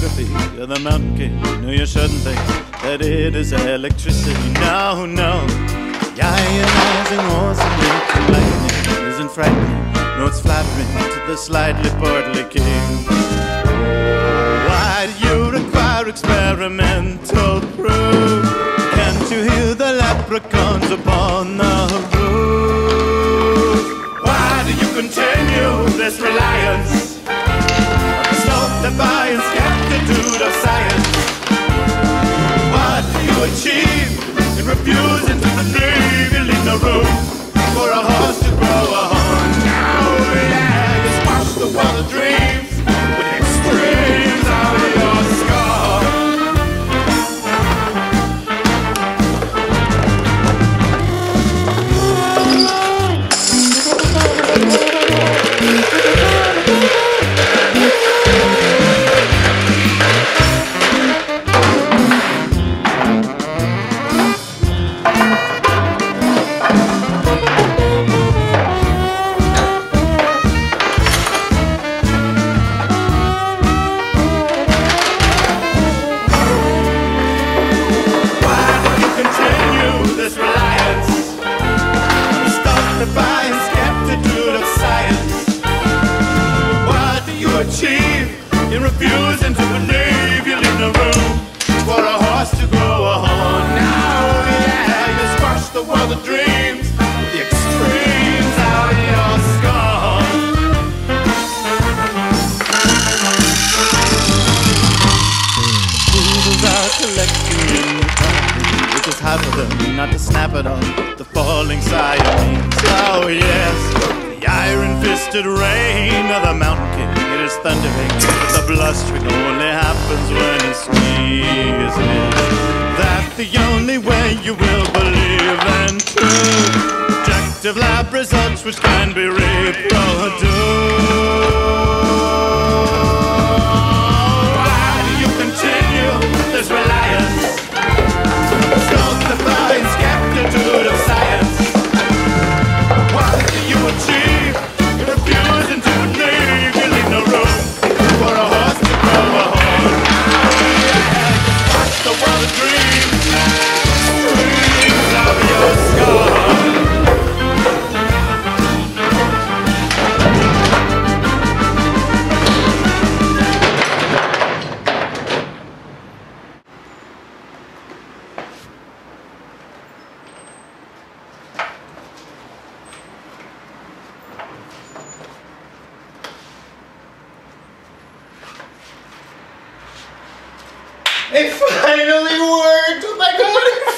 geography, you're the mountain king. No, you shouldn't think that it is electricity. No, no. Ionizing wars and nuclear lightning isn't frightening. No, it's flattering to the slightly portly king. Why do you require experimental proof? Can't you hear the leprechauns upon the roof? Why do you continue this reliance? Defiance, captitude of science. What do you achieve in refusing to believe? You leave no room for a horse to grow a horn. Now relax, wash the water dreams with extremes out of your skull. Not to snap it on the falling Siamese. Oh yes, the iron-fisted rain of the mountain king. It is thundering, but the blustering only happens when it sneezes. That's the only way you will believe in truth. Objective lab results which can be reproduced. Why do you continue this reliance? Defiance, captitude of science. What do you achieve? You're refusing to believe. You leave no room for a horse to grow a horn. That's the world of dreams. Dreams of your scorn. It finally worked! Oh my god!